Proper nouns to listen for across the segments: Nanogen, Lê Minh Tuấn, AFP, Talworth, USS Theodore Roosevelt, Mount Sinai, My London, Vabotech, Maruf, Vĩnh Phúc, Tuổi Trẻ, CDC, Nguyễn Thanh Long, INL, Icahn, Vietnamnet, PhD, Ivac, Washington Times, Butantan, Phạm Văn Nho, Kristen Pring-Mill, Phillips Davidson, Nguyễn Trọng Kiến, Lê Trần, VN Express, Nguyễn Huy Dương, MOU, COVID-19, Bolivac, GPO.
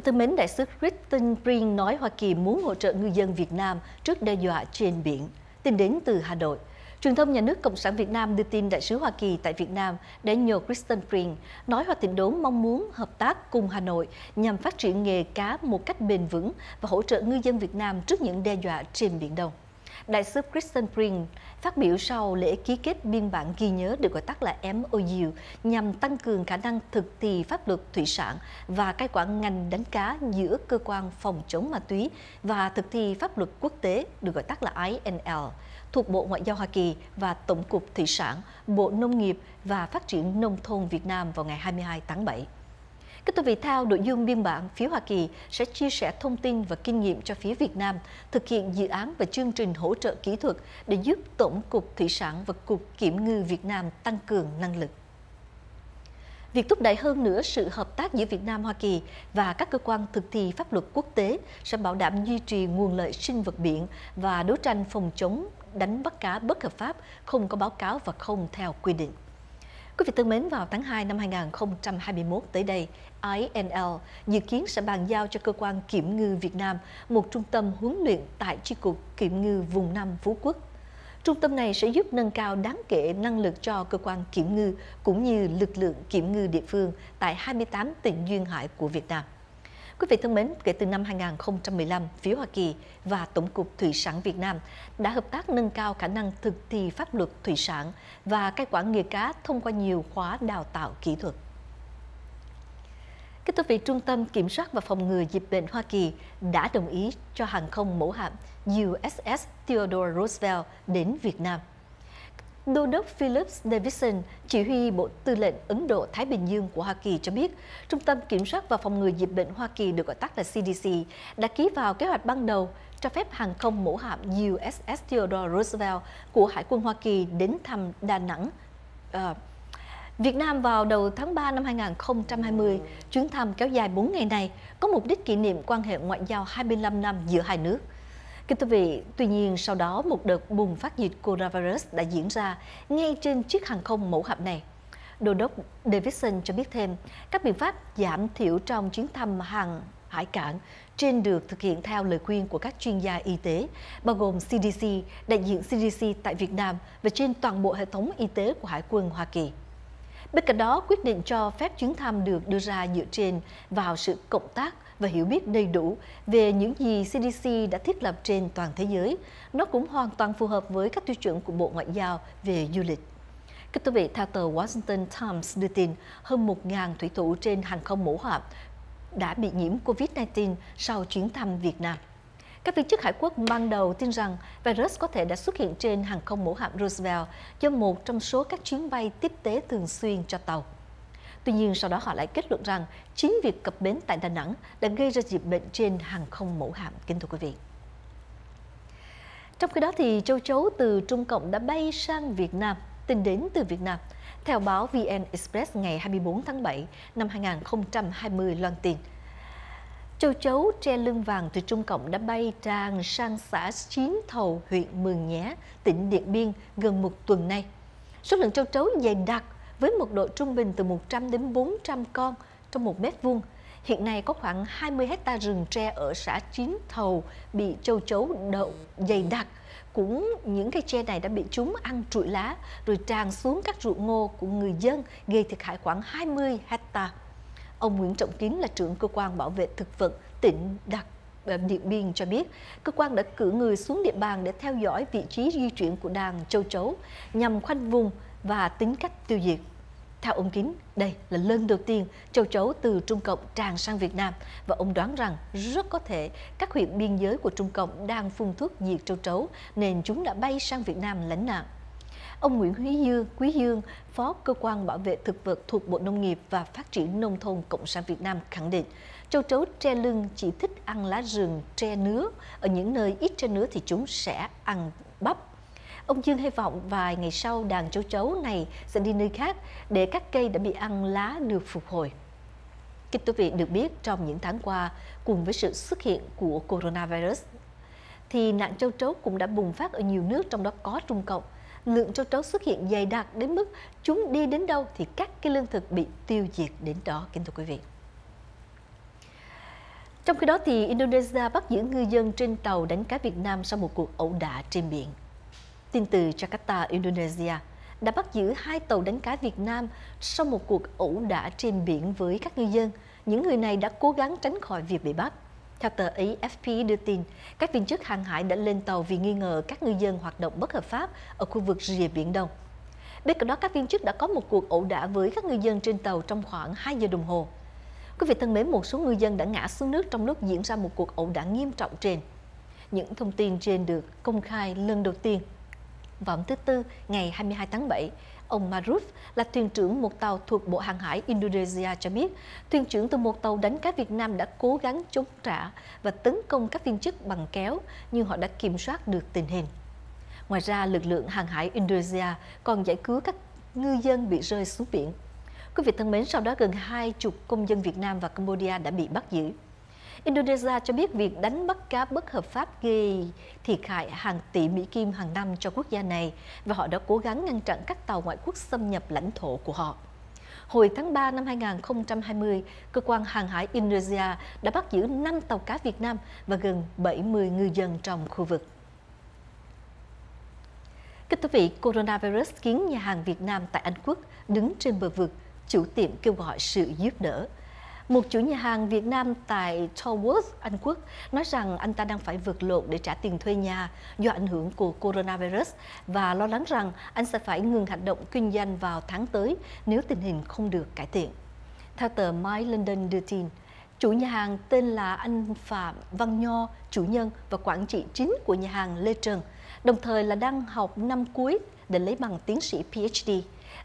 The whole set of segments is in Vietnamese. Khi thân mến, Đại sứ Kristen Pring nói Hoa Kỳ muốn hỗ trợ ngư dân Việt Nam trước đe dọa trên biển. Tin đến từ Hà Nội, truyền thông nhà nước Cộng sản Việt Nam đưa tin Đại sứ Hoa Kỳ tại Việt Nam đã nhờ Kristen Pring nói Hoa Thịnh Đốn mong muốn hợp tác cùng Hà Nội nhằm phát triển nghề cá một cách bền vững và hỗ trợ ngư dân Việt Nam trước những đe dọa trên Biển Đông. Đại sứ Kristen Pring phát biểu sau lễ ký kết biên bản ghi nhớ được gọi tắt là MOU nhằm tăng cường khả năng thực thi pháp luật thủy sản và cai quản ngành đánh cá giữa cơ quan phòng chống ma túy và thực thi pháp luật quốc tế được gọi tắt là INL thuộc Bộ Ngoại giao Hoa Kỳ và Tổng cục Thủy sản, Bộ Nông nghiệp và Phát triển Nông thôn Việt Nam vào ngày 22 tháng 7. Các quý vị, theo nội dung biên bản, phía Hoa Kỳ sẽ chia sẻ thông tin và kinh nghiệm cho phía Việt Nam thực hiện dự án và chương trình hỗ trợ kỹ thuật để giúp Tổng cục Thủy sản và Cục Kiểm ngư Việt Nam tăng cường năng lực. Việc thúc đẩy hơn nữa sự hợp tác giữa Việt Nam, Hoa Kỳ và các cơ quan thực thi pháp luật quốc tế sẽ bảo đảm duy trì nguồn lợi sinh vật biển và đấu tranh phòng chống đánh bắt cá bất hợp pháp, không có báo cáo và không theo quy định. Quý vị thân mến, vào tháng 2 năm 2021 tới đây, INL dự kiến sẽ bàn giao cho Cơ quan Kiểm ngư Việt Nam một trung tâm huấn luyện tại Chi cục Kiểm ngư vùng 5 Phú Quốc. Trung tâm này sẽ giúp nâng cao đáng kể năng lực cho Cơ quan Kiểm ngư cũng như lực lượng kiểm ngư địa phương tại 28 tỉnh duyên hải của Việt Nam. Quý vị thân mến, kể từ năm 2015, phía Hoa Kỳ và Tổng cục Thủy sản Việt Nam đã hợp tác nâng cao khả năng thực thi pháp luật thủy sản và cai quản nghề cá thông qua nhiều khóa đào tạo kỹ thuật. Các đơn vị Trung tâm Kiểm soát và Phòng ngừa Dịch bệnh Hoa Kỳ đã đồng ý cho hàng không mẫu hạm USS Theodore Roosevelt đến Việt Nam. Đô đốc Phillips Davidson, chỉ huy Bộ Tư lệnh Ấn Độ-Thái Bình Dương của Hoa Kỳ cho biết, Trung tâm Kiểm soát và Phòng ngừa Dịch bệnh Hoa Kỳ được gọi tắt là CDC đã ký vào kế hoạch ban đầu cho phép hàng không mẫu hạm USS Theodore Roosevelt của Hải quân Hoa Kỳ đến thăm Đà Nẵng, Việt Nam vào đầu tháng 3 năm 2020. Chuyến thăm kéo dài 4 ngày này có mục đích kỷ niệm quan hệ ngoại giao 25 năm giữa hai nước. Kính thưa quý vị, tuy nhiên sau đó một đợt bùng phát dịch coronavirus đã diễn ra ngay trên chiếc hàng không mẫu hạm này. Đô đốc Davidson cho biết thêm, các biện pháp giảm thiểu trong chuyến thăm hàng hải cảng trên được thực hiện theo lời khuyên của các chuyên gia y tế, bao gồm CDC, đại diện CDC tại Việt Nam và trên toàn bộ hệ thống y tế của Hải quân Hoa Kỳ. Bên cạnh đó, quyết định cho phép chuyến thăm được đưa ra dựa trên vào sự cộng tác và hiểu biết đầy đủ về những gì CDC đã thiết lập trên toàn thế giới. Nó cũng hoàn toàn phù hợp với các tiêu chuẩn của Bộ Ngoại giao về du lịch. Kính thưa quý vị, theo tờ Washington Times đưa tin, hơn 1.000 thủy thủ trên hàng không mẫu hạm đã bị nhiễm COVID-19 sau chuyến thăm Việt Nam. Các viên chức Hải quốc ban đầu tin rằng virus có thể đã xuất hiện trên hàng không mẫu hạm Roosevelt do một trong số các chuyến bay tiếp tế thường xuyên cho tàu. Tuy nhiên, sau đó họ lại kết luận rằng chính việc cập bến tại Đà Nẵng đã gây ra dịch bệnh trên hàng không mẫu hạm. Kính thưa quý vị. Trong khi đó, thì châu chấu từ Trung Cộng đã bay sang Việt Nam. Tin đến từ Việt Nam. Theo báo VN Express ngày 24 tháng 7 năm 2020 loan tin, châu chấu tre lưng vàng từ Trung Cộng đã bay tràn sang xã Xín Thầu, huyện Mường Nhé, tỉnh Điện Biên gần một tuần nay. Số lượng châu chấu dày đặc với mật độ trung bình từ 100 đến 400 con trong 1 mét vuông. Hiện nay có khoảng 20 hecta rừng tre ở xã Xín Thầu bị châu chấu đậu dày đặc. Cũng những cây tre này đã bị chúng ăn trụi lá rồi tràn xuống các ruộng ngô của người dân, gây thiệt hại khoảng 20 hecta. Ông Nguyễn Trọng Kiến là trưởng cơ quan bảo vệ thực vật tỉnh Điện Biên cho biết, cơ quan đã cử người xuống địa bàn để theo dõi vị trí di chuyển của đàn châu chấu nhằm khoanh vùng và tính cách tiêu diệt. Theo ông Kiến, đây là lần đầu tiên châu chấu từ Trung Cộng tràn sang Việt Nam và ông đoán rằng rất có thể các huyện biên giới của Trung Cộng đang phun thuốc diệt châu chấu nên chúng đã bay sang Việt Nam lánh nạn. Ông Nguyễn Huy Dương, Phó Cơ quan Bảo vệ Thực vật thuộc Bộ Nông nghiệp và Phát triển Nông thôn Cộng sản Việt Nam khẳng định, châu chấu tre lưng chỉ thích ăn lá rừng tre nứa, ở những nơi ít tre nứa thì chúng sẽ ăn bắp. Ông Dương hy vọng vài ngày sau đàn châu chấu này sẽ đi nơi khác để các cây đã bị ăn lá được phục hồi. Kính thưa quý vị, được biết trong những tháng qua, cùng với sự xuất hiện của coronavirus, thì nạn châu chấu cũng đã bùng phát ở nhiều nước, trong đó có Trung Cộng. Lượng châu chấu xuất hiện dày đặc đến mức chúng đi đến đâu thì các cái lương thực bị tiêu diệt đến đó. Kính thưa quý vị. Trong khi đó, thì Indonesia bắt giữ ngư dân trên tàu đánh cá Việt Nam sau một cuộc ẩu đả trên biển. Tin từ Jakarta, Indonesia đã bắt giữ 2 tàu đánh cá Việt Nam sau một cuộc ẩu đả trên biển với các ngư dân. Những người này đã cố gắng tránh khỏi việc bị bắt. Theo tờ AFP đưa tin, các viên chức hàng hải đã lên tàu vì nghi ngờ các ngư dân hoạt động bất hợp pháp ở khu vực rìa Biển Đông. Bên cạnh đó, các viên chức đã có một cuộc ẩu đả với các ngư dân trên tàu trong khoảng 2 giờ đồng hồ. Quý vị thân mến, một số ngư dân đã ngã xuống nước trong lúc diễn ra một cuộc ẩu đả nghiêm trọng trên. Những thông tin trên được công khai lần đầu tiên vào hôm thứ Tư, ngày 22 tháng 7, ông Maruf là thuyền trưởng một tàu thuộc Bộ Hàng hải Indonesia cho biết, thuyền trưởng từ một tàu đánh cá Việt Nam đã cố gắng chống trả và tấn công các viên chức bằng kéo, nhưng họ đã kiểm soát được tình hình. Ngoài ra, lực lượng hàng hải Indonesia còn giải cứu các ngư dân bị rơi xuống biển. Quý vị thân mến, sau đó gần 20 công dân Việt Nam và Campuchia đã bị bắt giữ. Indonesia cho biết việc đánh bắt cá bất hợp pháp gây thiệt hại hàng tỷ Mỹ Kim hàng năm cho quốc gia này và họ đã cố gắng ngăn chặn các tàu ngoại quốc xâm nhập lãnh thổ của họ. Hồi tháng 3 năm 2020, cơ quan hàng hải Indonesia đã bắt giữ 5 tàu cá Việt Nam và gần 70 ngư dân trong khu vực. Kính thưa quý vị, coronavirus khiến nhà hàng Việt Nam tại Anh Quốc đứng trên bờ vực, chủ tiệm kêu gọi sự giúp đỡ. Một chủ nhà hàng Việt Nam tại Talworth, Anh Quốc nói rằng anh ta đang phải vật lộn để trả tiền thuê nhà do ảnh hưởng của coronavirus và lo lắng rằng anh sẽ phải ngừng hoạt động kinh doanh vào tháng tới nếu tình hình không được cải thiện. Theo tờ My London đưa tin, chủ nhà hàng tên là anh Phạm Văn Nho, chủ nhân và quản trị chính của nhà hàng Lê Trần, đồng thời là đang học năm cuối để lấy bằng tiến sĩ PhD.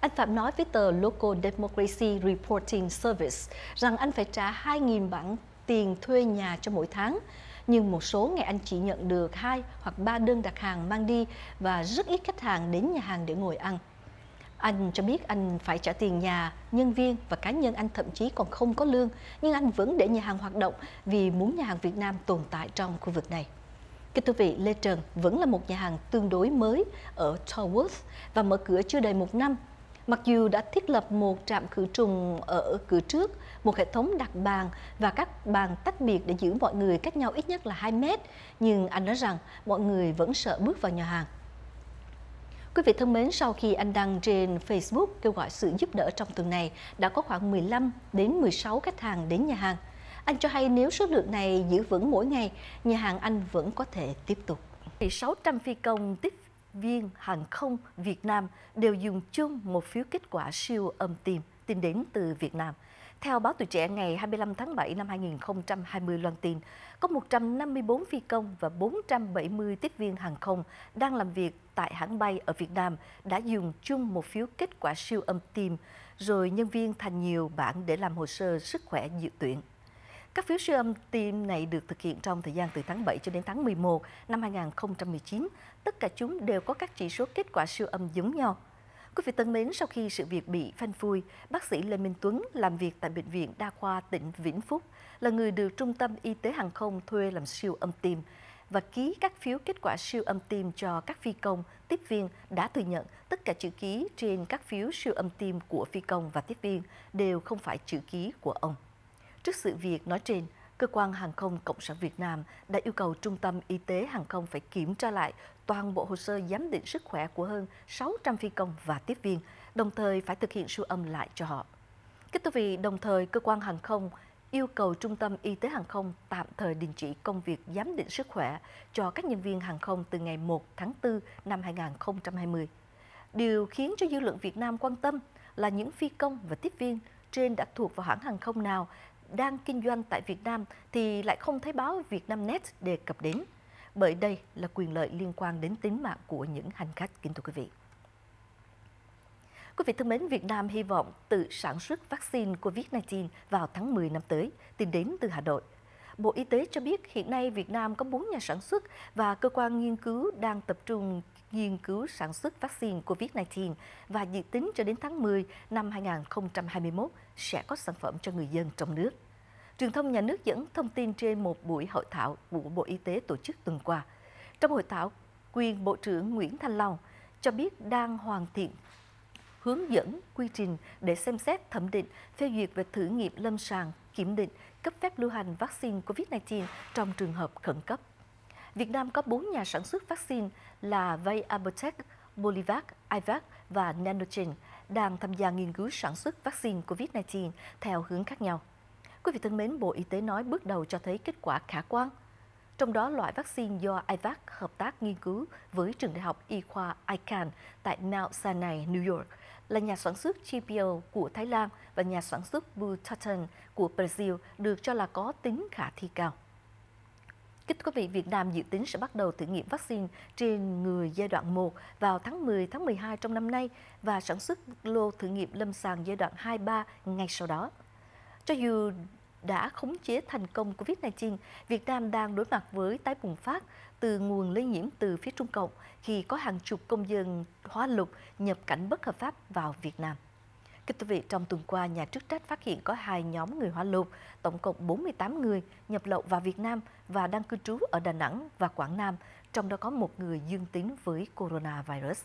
Anh Phạm nói với tờ Local Democracy Reporting Service rằng anh phải trả 2.000 bảng tiền thuê nhà cho mỗi tháng, nhưng một số ngày anh chỉ nhận được 2 hoặc 3 đơn đặt hàng mang đi và rất ít khách hàng đến nhà hàng để ngồi ăn. Anh cho biết anh phải trả tiền nhà, nhân viên và cá nhân anh thậm chí còn không có lương, nhưng anh vẫn để nhà hàng hoạt động vì muốn nhà hàng Việt Nam tồn tại trong khu vực này. Kính thưa quý vị, Lê Trần vẫn là một nhà hàng tương đối mới ở Talworth và mở cửa chưa đầy một năm. Mặc dù đã thiết lập một trạm khử trùng ở cửa trước, một hệ thống đặt bàn và các bàn tách biệt để giữ mọi người cách nhau ít nhất là 2 mét, nhưng anh nói rằng mọi người vẫn sợ bước vào nhà hàng. Quý vị thân mến, sau khi anh đăng trên Facebook kêu gọi sự giúp đỡ trong tuần này, đã có khoảng 15 đến 16 khách hàng đến nhà hàng. Anh cho hay nếu số lượng này giữ vững mỗi ngày, nhà hàng anh vẫn có thể tiếp tục. 600 phi công tiếp viên hàng không Việt Nam đều dùng chung một phiếu kết quả siêu âm tim, tin đến từ Việt Nam. Theo báo Tuổi Trẻ ngày 25 tháng 7 năm 2020 loan tin, có 154 phi công và 470 tiếp viên hàng không đang làm việc tại hãng bay ở Việt Nam đã dùng chung một phiếu kết quả siêu âm tim, rồi nhân viên thành nhiều bản để làm hồ sơ sức khỏe dự tuyển. Các phiếu siêu âm tim này được thực hiện trong thời gian từ tháng 7 cho đến tháng 11 năm 2019. Tất cả chúng đều có các chỉ số kết quả siêu âm giống nhau. Quý vị thân mến, sau khi sự việc bị phanh phui, bác sĩ Lê Minh Tuấn làm việc tại Bệnh viện Đa khoa tỉnh Vĩnh Phúc là người được Trung tâm Y tế Hàng không thuê làm siêu âm tim và ký các phiếu kết quả siêu âm tim cho các phi công, tiếp viên đã thừa nhận tất cả chữ ký trên các phiếu siêu âm tim của phi công và tiếp viên đều không phải chữ ký của ông. Trước sự việc nói trên, Cơ quan Hàng không Cộng sản Việt Nam đã yêu cầu Trung tâm Y tế Hàng không phải kiểm tra lại toàn bộ hồ sơ giám định sức khỏe của hơn 600 phi công và tiếp viên, đồng thời phải thực hiện siêu âm lại cho họ. Kính thưa quý vị, đồng thời Cơ quan Hàng không yêu cầu Trung tâm Y tế Hàng không tạm thời đình chỉ công việc giám định sức khỏe cho các nhân viên hàng không từ ngày 1 tháng 4 năm 2020. Điều khiến cho dư luận Việt Nam quan tâm là những phi công và tiếp viên trên đã thuộc vào hãng hàng không nào đang kinh doanh tại Việt Nam thì lại không thấy báo Vietnamnet đề cập đến, bởi đây là quyền lợi liên quan đến tính mạng của những hành khách. Kính thưa quý vị. Quý vị thân mến, Việt Nam hy vọng tự sản xuất vaccine COVID-19 vào tháng 10 năm tới, tin đến từ Hà Nội. Bộ Y tế cho biết hiện nay Việt Nam có 4 nhà sản xuất và cơ quan nghiên cứu đang tập trung nghiên cứu sản xuất vaccine COVID-19 và dự tính cho đến tháng 10 năm 2021 sẽ có sản phẩm cho người dân trong nước. Truyền thông nhà nước dẫn thông tin trên một buổi hội thảo của Bộ Y tế tổ chức tuần qua. Trong hội thảo, quyền Bộ trưởng Nguyễn Thanh Long cho biết đang hoàn thiện hướng dẫn quy trình để xem xét thẩm định, phê duyệt về thử nghiệm lâm sàng, kiểm định, cấp phép lưu hành vaccine COVID-19 trong trường hợp khẩn cấp. Việt Nam có 4 nhà sản xuất vaccine là Vabotech, Bolivac, Ivac và Nanogen đang tham gia nghiên cứu sản xuất vaccine COVID-19 theo hướng khác nhau. Quý vị thân mến, Bộ Y tế nói bước đầu cho thấy kết quả khả quan. Trong đó, loại vaccine do Ivac hợp tác nghiên cứu với trường đại học y khoa Icahn tại Mount Sinai, New York, là nhà sản xuất GPO của Thái Lan và nhà sản xuất Butantan của Brazil được cho là có tính khả thi cao. Kính quý vị, Việt Nam dự tính sẽ bắt đầu thử nghiệm vaccine trên người giai đoạn 1 vào tháng 10, tháng 12 trong năm nay và sản xuất lô thử nghiệm lâm sàng giai đoạn 2-3 ngay sau đó. Cho dù đã khống chế thành công COVID-19, Việt Nam đang đối mặt với tái bùng phát từ nguồn lây nhiễm từ phía Trung Cộng khi có hàng chục công dân Hoa Lục nhập cảnh bất hợp pháp vào Việt Nam. Kính thưa quý vị, trong tuần qua, nhà chức trách phát hiện có 2 nhóm người Hoa Lục, tổng cộng 48 người nhập lậu vào Việt Nam và đang cư trú ở Đà Nẵng và Quảng Nam, trong đó có 1 người dương tính với coronavirus.